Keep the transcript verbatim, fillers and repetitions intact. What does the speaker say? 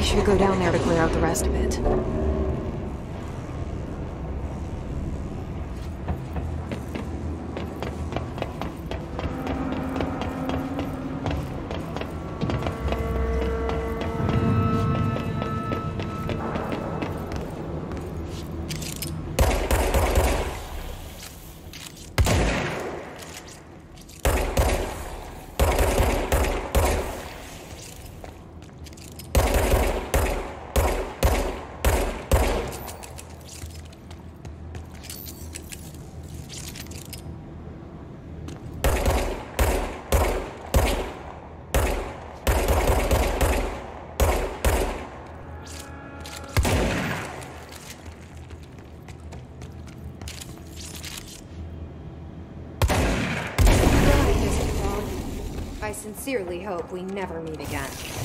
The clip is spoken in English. We should go down there to clear out the rest of it. I sincerely hope we never meet again.